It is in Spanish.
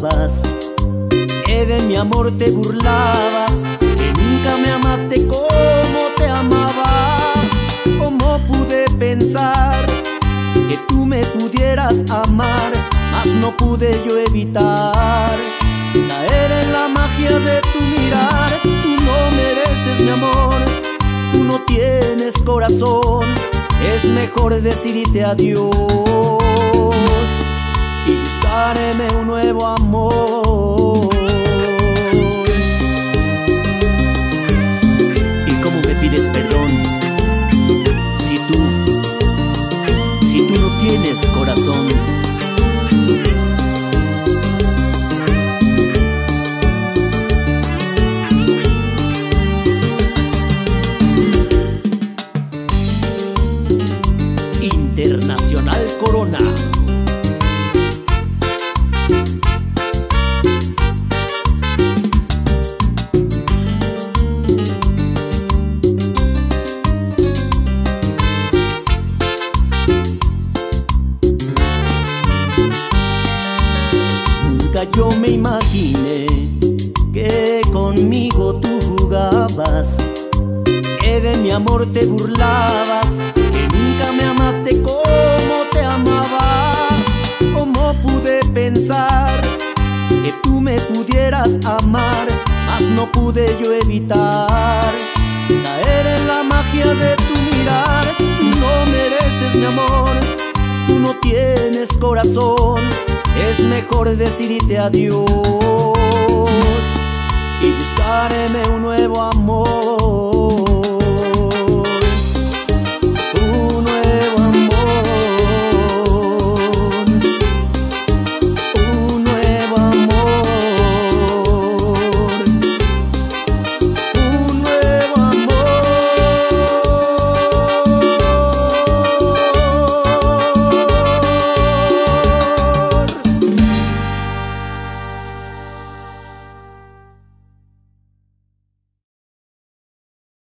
rosas, que de mi amor te burlabas, que nunca me amaste como te amaba. ¿Cómo pude pensar que tú me pudieras amar? Mas no pude yo evitar caer en la magia de tu mirar. Tú no mereces mi amor, tú no tienes corazón, es mejor decirte adiós y buscarme un nuevo amor. ¿Y cómo me pides perdón si tú no tienes corazón? Internacional Corona. Nunca yo me imaginé que conmigo tú jugabas, que de mi amor te burlabas, que nunca me amaste como te amaba. ¿Cómo pude pensar que tú me pudieras amar? Mas no pude yo evitar caer en la magia de tu mirar. Tú no mereces mi amor, tú no tienes corazón, es mejor decirte adiós y buscarme un nuevo amor.